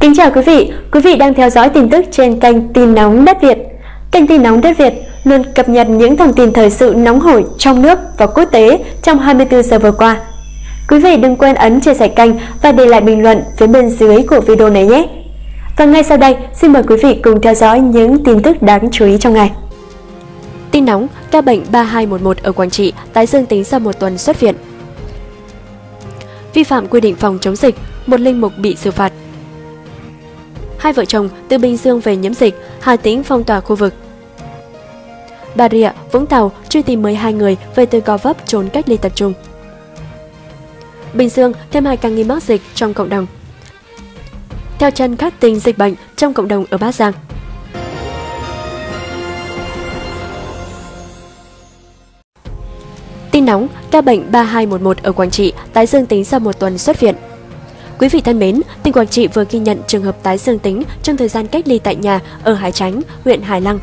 Kính chào quý vị đang theo dõi tin tức trên kênh Tin nóng đất Việt. Kênh Tin nóng đất Việt luôn cập nhật những thông tin thời sự nóng hổi trong nước và quốc tế trong 24 giờ vừa qua. Quý vị đừng quên ấn chia sẻ kênh và để lại bình luận phía bên dưới của video này nhé. Và ngay sau đây, xin mời quý vị cùng theo dõi những tin tức đáng chú ý trong ngày. Tin nóng, ca bệnh 3211 ở Quảng Trị tái dương tính sau một tuần xuất viện. Vi phạm quy định phòng chống dịch, một linh mục bị xử phạt. Hai vợ chồng từ Bình Dương về nhiễm dịch, Hà Tĩnh phong tỏa khu vực. Bà Rịa, Vũng Tàu truy tìm 12 người về từ Gò Vấp trốn cách ly tập trung. Bình Dương thêm 2 ca nghi mắc dịch trong cộng đồng. Theo chân các tình dịch bệnh trong cộng đồng ở Bắc Giang. Tin nóng, ca bệnh 3211 ở Quảng Trị tái dương tính sau một tuần xuất viện. Quý vị thân mến, tỉnh Quảng Trị vừa ghi nhận trường hợp tái dương tính trong thời gian cách ly tại nhà ở Hải Chánh, huyện Hải Lăng.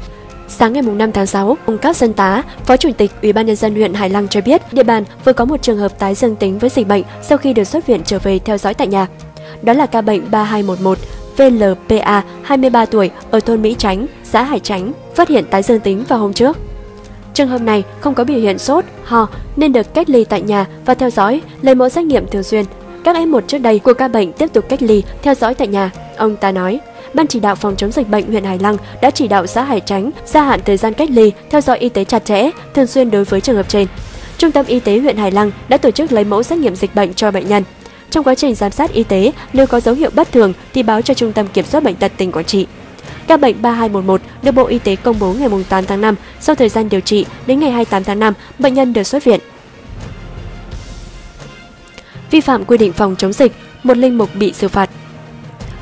Sáng ngày 5 tháng 6, ông Các Dân Tá, Phó Chủ tịch Ủy ban nhân dân huyện Hải Lăng cho biết, địa bàn vừa có một trường hợp tái dương tính với dịch bệnh sau khi được xuất viện trở về theo dõi tại nhà. Đó là ca bệnh 3211 VLPA 23 tuổi ở thôn Mỹ Chánh, xã Hải Chánh, phát hiện tái dương tính vào hôm trước. Trường hợp này không có biểu hiện sốt, ho nên được cách ly tại nhà và theo dõi, lấy mẫu xét nghiệm thường xuyên. Các f1 trước đây của ca bệnh tiếp tục cách ly, theo dõi tại nhà, ông ta nói. Ban chỉ đạo phòng chống dịch bệnh huyện Hải Lăng đã chỉ đạo xã Hải Chánh gia hạn thời gian cách ly, theo dõi y tế chặt chẽ, thường xuyên đối với trường hợp trên. Trung tâm y tế huyện Hải Lăng đã tổ chức lấy mẫu xét nghiệm dịch bệnh cho bệnh nhân. Trong quá trình giám sát y tế, nếu có dấu hiệu bất thường thì báo cho Trung tâm Kiểm soát Bệnh tật tỉnh Quảng Trị. Ca bệnh 3211 được Bộ Y tế công bố ngày 8 tháng 5. Sau thời gian điều trị, đến ngày 28 tháng 5, bệnh nhân được xuất viện. Vi phạm quy định phòng chống dịch, một linh mục bị xử phạt.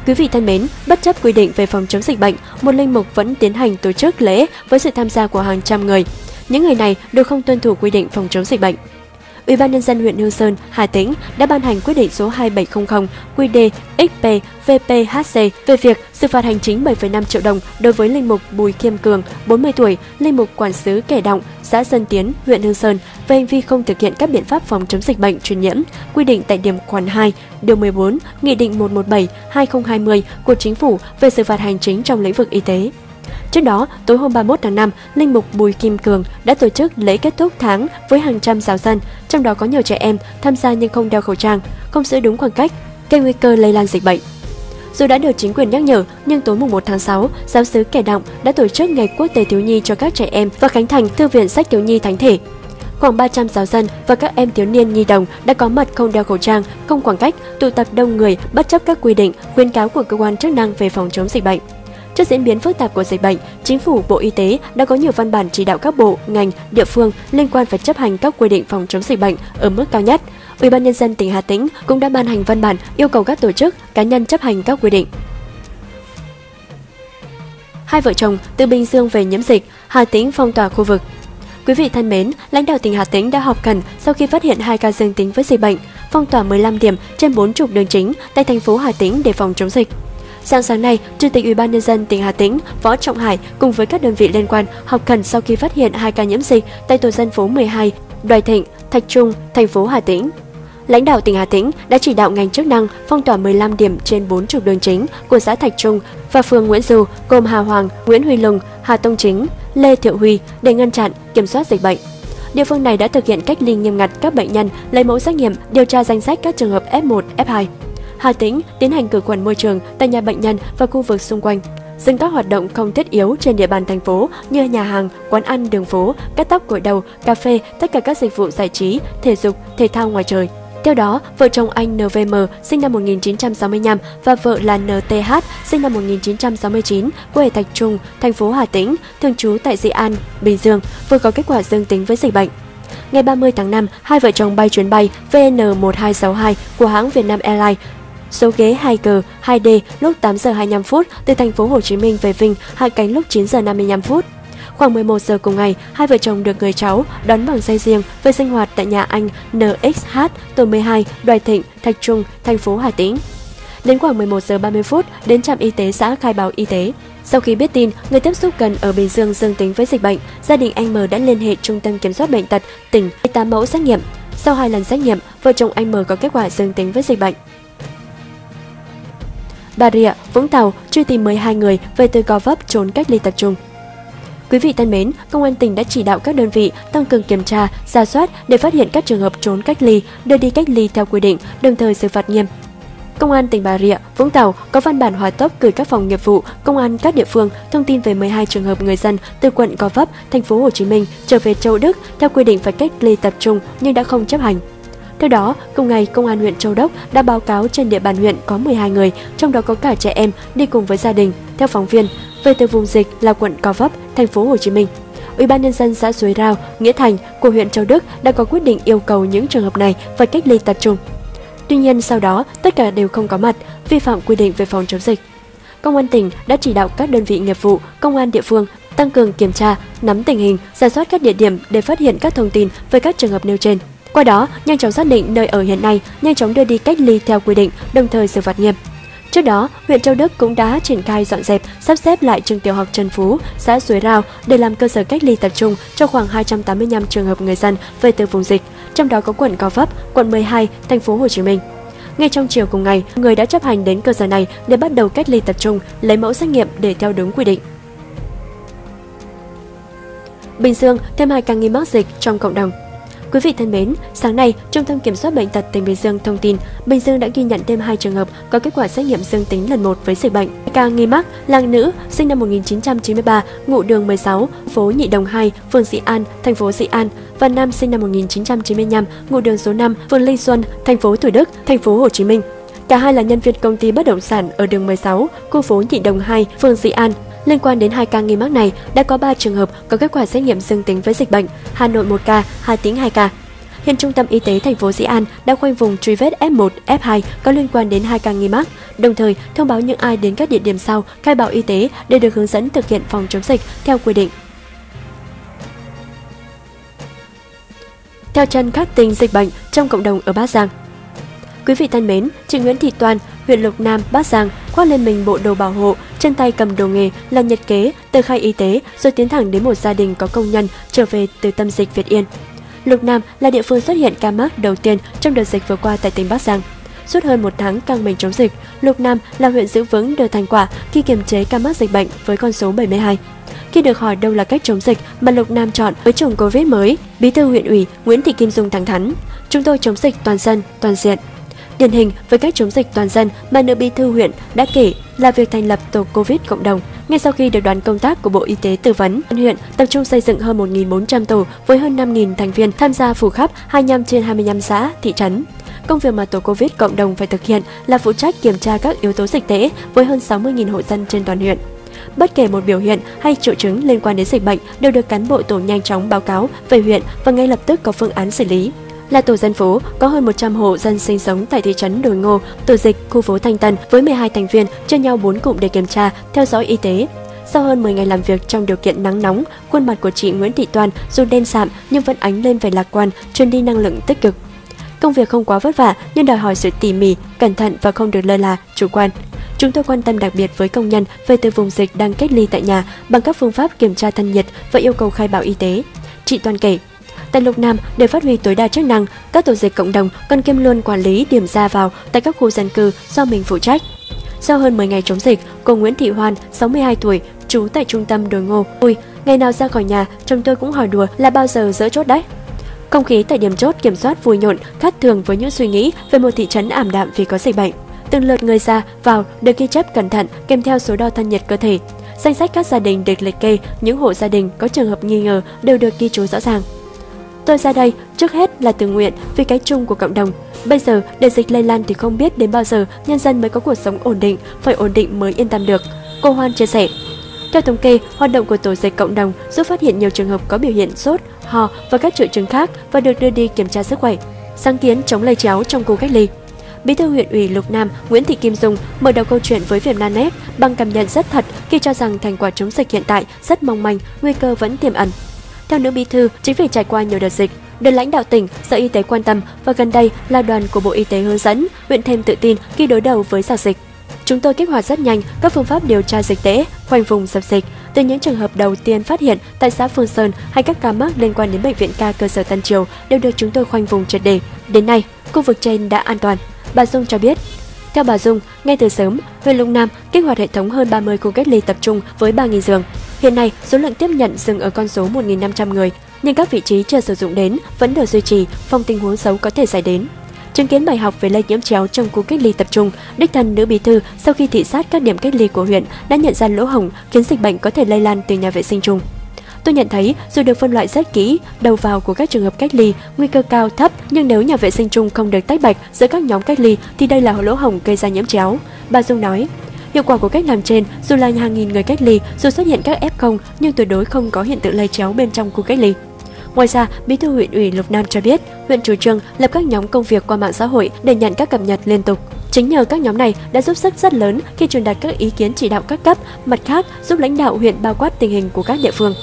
Quý vị thân mến, bất chấp quy định về phòng chống dịch bệnh, một linh mục vẫn tiến hành tổ chức lễ với sự tham gia của hàng trăm người. Những người này đều không tuân thủ quy định phòng chống dịch bệnh. Ủy ban nhân dân huyện Hương Sơn, Hà Tĩnh đã ban hành quyết định số 2700 QĐ-XP-VPHC về việc xử phạt hành chính 7,5 triệu đồng đối với linh mục Bùi Khiêm Cường, 40 tuổi, linh mục quản xứ Kẻ Động, xã Dân Tiến, huyện Hương Sơn về hành vi không thực hiện các biện pháp phòng chống dịch bệnh truyền nhiễm quy định tại điểm khoản 2, điều 14, Nghị định 117/2020 của Chính phủ về xử phạt hành chính trong lĩnh vực y tế. Trước đó, tối hôm 31 tháng 5, linh mục Bùi Kim Cường đã tổ chức lễ kết thúc tháng với hàng trăm giáo dân, trong đó có nhiều trẻ em tham gia nhưng không đeo khẩu trang, không giữ đúng khoảng cách, gây nguy cơ lây lan dịch bệnh. Dù đã được chính quyền nhắc nhở, nhưng tối 1 tháng 6, giáo xứ Kẻ Động đã tổ chức Ngày Quốc tế Thiếu Nhi cho các trẻ em và khánh thành Thư viện sách thiếu nhi Thánh Thể. Khoảng 300 giáo dân và các em thiếu niên nhi đồng đã có mặt không đeo khẩu trang, không khoảng cách, tụ tập đông người bất chấp các quy định, khuyến cáo của cơ quan chức năng về phòng chống dịch bệnh. Trước diễn biến phức tạp của dịch bệnh, Chính phủ, Bộ Y tế đã có nhiều văn bản chỉ đạo các bộ, ngành, địa phương liên quan phải chấp hành các quy định phòng chống dịch bệnh ở mức cao nhất. Ủy ban nhân dân tỉnh Hà Tĩnh cũng đã ban hành văn bản yêu cầu các tổ chức, cá nhân chấp hành các quy định. Hai vợ chồng từ Bình Dương về nhiễm dịch, Hà Tĩnh phong tỏa khu vực. Quý vị thân mến, lãnh đạo tỉnh Hà Tĩnh đã họp khẩn sau khi phát hiện 2 ca dương tính với dịch bệnh, phong tỏa 15 điểm trên 4 trục đường chính tại thành phố Hà Tĩnh để phòng chống dịch. Sáng nay, Chủ tịch Ủy ban nhân dân tỉnh Hà Tĩnh, Võ Trọng Hải cùng với các đơn vị liên quan họp khẩn sau khi phát hiện 2 ca nhiễm dịch tại tổ dân phố 12, Đoài Thịnh, Thạch Trung, thành phố Hà Tĩnh. Lãnh đạo tỉnh Hà Tĩnh đã chỉ đạo ngành chức năng phong tỏa 15 điểm trên 4 trục đường chính của xã Thạch Trung và phường Nguyễn Du gồm Hà Hoàng, Nguyễn Huy Lùng, Hà Tông Chính, Lê Thiệu Huy để ngăn chặn, kiểm soát dịch bệnh. Địa phương này đã thực hiện cách ly nghiêm ngặt các bệnh nhân, lấy mẫu xét nghiệm, điều tra danh sách các trường hợp F1, F2. Hà Tĩnh tiến hành khử khuẩn môi trường tại nhà bệnh nhân và khu vực xung quanh, dừng các hoạt động không thiết yếu trên địa bàn thành phố như nhà hàng, quán ăn, đường phố, cắt tóc gội đầu, cà phê, tất cả các dịch vụ giải trí, thể dục, thể thao ngoài trời. Theo đó, vợ chồng anh NVM sinh năm 1965 và vợ là NTH sinh năm 1969 quê ở Thạch Trung, thành phố Hà Tĩnh, thường trú tại Dị An, Bình Dương, vừa có kết quả dương tính với dịch bệnh. Ngày 30 tháng 5, hai vợ chồng bay chuyến bay VN1262 của hãng Việt Nam Airlines số ghế 2G2D lúc 8 giờ 25 phút từ thành phố Hồ Chí Minh về Vinh, hạ cánh lúc 9 giờ 55 phút. Khoảng 11 giờ cùng ngày, hai vợ chồng được người cháu đón bằng xe riêng về sinh hoạt tại nhà anh NXH, tổ 12, Đoài Thịnh, Thạch Trung, thành phố Hà Tĩnh. Đến khoảng 11 giờ 30 phút, đến trạm y tế xã khai báo y tế. Sau khi biết tin người tiếp xúc gần ở Bình Dương dương tính với dịch bệnh, gia đình anh M đã liên hệ Trung tâm Kiểm soát Bệnh tật tỉnh để 8 mẫu xét nghiệm. Sau 2 lần xét nghiệm, vợ chồng anh M có kết quả dương tính với dịch bệnh. Bà Rịa, Vũng Tàu truy tìm 12 người về từ Gò Vấp trốn cách ly tập trung. Quý vị thân mến, Công an tỉnh đã chỉ đạo các đơn vị tăng cường kiểm tra, rà soát để phát hiện các trường hợp trốn cách ly, đưa đi cách ly theo quy định, đồng thời xử phạt nghiêm. Công an tỉnh Bà Rịa, Vũng Tàu có văn bản hỏa tốc gửi các phòng nghiệp vụ, công an các địa phương thông tin về 12 trường hợp người dân từ quận Gò Vấp, thành phố Hồ Chí Minh trở về Châu Đức theo quy định phải cách ly tập trung nhưng đã không chấp hành. Theo đó, cùng ngày, Công an huyện Châu Đốc đã báo cáo trên địa bàn huyện có 12 người, trong đó có cả trẻ em đi cùng với gia đình. Theo phóng viên, về từ vùng dịch là quận Gò Vấp, thành phố Hồ Chí Minh, Ủy ban nhân dân xã Suối Rao, Nghĩa Thành của huyện Châu Đức đã có quyết định yêu cầu những trường hợp này phải cách ly tập trung. Tuy nhiên, sau đó tất cả đều không có mặt, vi phạm quy định về phòng chống dịch. Công an tỉnh đã chỉ đạo các đơn vị nghiệp vụ, công an địa phương tăng cường kiểm tra, nắm tình hình, rà soát các địa điểm để phát hiện các thông tin về các trường hợp nêu trên. Qua đó, nhanh chóng xác định nơi ở hiện nay, nhanh chóng đưa đi cách ly theo quy định, đồng thời xử phạt nghiêm. Trước đó, huyện Châu Đức cũng đã triển khai dọn dẹp, sắp xếp lại trường tiểu học Trần Phú, xã Suối Rao để làm cơ sở cách ly tập trung cho khoảng 285 trường hợp người dân về từ vùng dịch, trong đó có quận Gò Vấp, quận 12, thành phố Hồ Chí Minh. Ngay trong chiều cùng ngày, người đã chấp hành đến cơ sở này để bắt đầu cách ly tập trung, lấy mẫu xét nghiệm để theo đúng quy định. Bình Dương thêm 2 ca nghi mắc dịch trong cộng đồng. Quý vị thân mến, sáng nay, Trung tâm Kiểm soát Bệnh tật tỉnh Bình Dương thông tin Bình Dương đã ghi nhận thêm 2 trường hợp có kết quả xét nghiệm dương tính lần 1 với dịch bệnh. Ca nghi mắc là nữ, sinh năm 1993, ngụ đường 16, phố Nhị Đồng 2, phường Dị An, thành phố Dị An và nam sinh năm 1995, ngụ đường số 5, phường Lê Xuân, thành phố Thủ Đức, thành phố Hồ Chí Minh. Cả hai là nhân viên công ty bất động sản ở đường 16, khu phố Nhị Đồng 2, phường Dị An. Liên quan đến 2 ca nghi mắc này, đã có 3 trường hợp có kết quả xét nghiệm dương tính với dịch bệnh, Hà Nội 1 ca, Hà Tĩnh 2 ca. Hiện Trung tâm Y tế thành phố Dĩ An đã khoanh vùng truy vết F1, F2 có liên quan đến 2 ca nghi mắc, đồng thời thông báo những ai đến các địa điểm sau khai báo y tế để được hướng dẫn thực hiện phòng chống dịch theo quy định. Theo chân các tình dịch bệnh trong cộng đồng ở Bắc Giang. Quý vị thân mến, chị Nguyễn Thị Toàn, huyện Lục Nam, Bắc Giang khoác lên mình bộ đồ bảo hộ, trên tay cầm đồ nghề là nhật kế, tờ khai y tế rồi tiến thẳng đến một gia đình có công nhân trở về từ tâm dịch Việt Yên. Lục Nam là địa phương xuất hiện ca mắc đầu tiên trong đợt dịch vừa qua tại tỉnh Bắc Giang. Suốt hơn 1 tháng căng mình chống dịch, Lục Nam là huyện giữ vững được thành quả khi kiềm chế ca mắc dịch bệnh với con số 72. Khi được hỏi đâu là cách chống dịch mà Lục Nam chọn với chủng Covid mới, Bí thư huyện ủy Nguyễn Thị Kim Dung thẳng thắn: "Chúng tôi chống dịch toàn dân, toàn diện." Điển hình với cách chống dịch toàn dân mà nữ bí thư huyện đã kể là việc thành lập tổ Covid cộng đồng. Ngay sau khi được đoàn công tác của Bộ Y tế tư vấn, huyện tập trung xây dựng hơn 1.400 tổ với hơn 5.000 thành viên tham gia phủ khắp 25 trên 25 xã, thị trấn. Công việc mà tổ Covid cộng đồng phải thực hiện là phụ trách kiểm tra các yếu tố dịch tễ với hơn 60.000 hộ dân trên toàn huyện. Bất kể một biểu hiện hay triệu chứng liên quan đến dịch bệnh đều được cán bộ tổ nhanh chóng báo cáo về huyện và ngay lập tức có phương án xử lý. Là tổ dân phố có hơn 100 hộ dân sinh sống tại thị trấn Đồi Ngô, tổ dịch khu phố Thanh Tân với 12 thành viên chia nhau 4 cụm để kiểm tra, theo dõi y tế. Sau hơn 10 ngày làm việc trong điều kiện nắng nóng, khuôn mặt của chị Nguyễn Thị Toàn dù đen sạm nhưng vẫn ánh lên vẻ lạc quan, truyền đi năng lượng tích cực. Công việc không quá vất vả nhưng đòi hỏi sự tỉ mỉ, cẩn thận và không được lơ là, chủ quan. Chúng tôi quan tâm đặc biệt với công nhân về từ vùng dịch đang cách ly tại nhà bằng các phương pháp kiểm tra thân nhiệt và yêu cầu khai báo y tế. Chị Toàn kể. Tại Lục Nam, để phát huy tối đa chức năng, các tổ dịch cộng đồng còn kiêm luôn quản lý điểm ra vào tại các khu dân cư do mình phụ trách. Sau hơn 10 ngày chống dịch, cô Nguyễn Thị Hoan, 62 tuổi, trú tại trung tâm Đồi Ngô: "Ui, ngày nào ra khỏi nhà, chồng tôi cũng hỏi đùa là bao giờ dỡ chốt đấy." Không khí tại điểm chốt kiểm soát vui nhộn, khác thường với những suy nghĩ về một thị trấn ảm đạm vì có dịch bệnh. Từng lượt người ra, vào được ghi chép cẩn thận kèm theo số đo thân nhiệt cơ thể. Danh sách các gia đình được liệt kê, những hộ gia đình có trường hợp nghi ngờ đều được ghi chú rõ ràng. "Tôi ra đây trước hết là tự nguyện vì cái chung của cộng đồng. Bây giờ để dịch lây lan thì không biết đến bao giờ nhân dân mới có cuộc sống ổn định, phải ổn định mới yên tâm được," cô Hoan chia sẻ. Theo thống kê, hoạt động của tổ dịch cộng đồng giúp phát hiện nhiều trường hợp có biểu hiện sốt, ho và các triệu chứng khác và được đưa đi kiểm tra sức khỏe. Sáng kiến chống lây chéo trong khu cách ly. Bí thư huyện ủy Lục Nam Nguyễn Thị Kim Dung mở đầu câu chuyện với Vietnamnet bằng cảm nhận rất thật khi cho rằng thành quả chống dịch hiện tại rất mong manh, nguy cơ vẫn tiềm ẩn. Theo nữ bí thư, chính vì trải qua nhiều đợt dịch, được lãnh đạo tỉnh, Sở Y tế quan tâm và gần đây là đoàn của Bộ Y tế hướng dẫn, huyện thêm tự tin khi đối đầu với giao dịch. "Chúng tôi kích hoạt rất nhanh các phương pháp điều tra dịch tễ, khoanh vùng dập dịch, từ những trường hợp đầu tiên phát hiện tại xã Phương Sơn hay các ca mắc liên quan đến bệnh viện ca cơ sở Tân Triều đều được chúng tôi khoanh vùng triệt để. Đến nay, khu vực trên đã an toàn," bà Dung cho biết. Theo bà Dung, ngay từ sớm, huyện Lục Nam kích hoạt hệ thống hơn 30 khu cách ly tập trung với 3.000 giường. Hiện nay, số lượng tiếp nhận dừng ở con số 1.500 người, nhưng các vị trí chưa sử dụng đến vẫn được duy trì phòng tình huống xấu có thể xảy đến. Chứng kiến bài học về lây nhiễm chéo trong khu cách ly tập trung, đích thân nữ bí thư sau khi thị sát các điểm cách ly của huyện đã nhận ra lỗ hổng khiến dịch bệnh có thể lây lan từ nhà vệ sinh chung. Tôi nhận thấy dù được phân loại rất kỹ, đầu vào của các trường hợp cách ly, nguy cơ cao thấp, nhưng nếu nhà vệ sinh chung không được tách bạch giữa các nhóm cách ly thì đây là lỗ hổng gây ra nhiễm chéo. Bà Dung nói, hiệu quả của cách làm trên dù là hàng nghìn người cách ly, dù xuất hiện các F0 nhưng tuyệt đối không có hiện tượng lây chéo bên trong khu cách ly. Ngoài ra, Bí thư huyện ủy Lục Nam cho biết, huyện chủ trương lập các nhóm công việc qua mạng xã hội để nhận các cập nhật liên tục. Chính nhờ các nhóm này đã giúp sức rất lớn khi truyền đạt các ý kiến chỉ đạo các cấp, mặt khác giúp lãnh đạo huyện bao quát tình hình của các địa phương.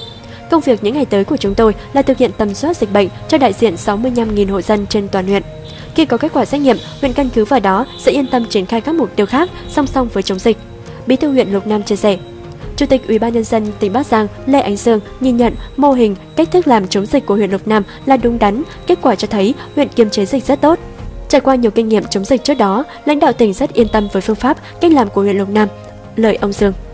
Công việc những ngày tới của chúng tôi là thực hiện tầm soát dịch bệnh cho đại diện 65.000 hộ dân trên toàn huyện. Khi có kết quả xét nghiệm, huyện căn cứ vào đó sẽ yên tâm triển khai các mục tiêu khác song song với chống dịch. Bí thư huyện Lục Nam chia sẻ. Chủ tịch Ủy ban nhân dân tỉnh Bắc Giang Lê Ánh Dương nhìn nhận mô hình, cách thức làm chống dịch của huyện Lục Nam là đúng đắn, kết quả cho thấy huyện kiềm chế dịch rất tốt. Trải qua nhiều kinh nghiệm chống dịch trước đó, lãnh đạo tỉnh rất yên tâm với phương pháp, cách làm của huyện Lục Nam. Lời ông Dương.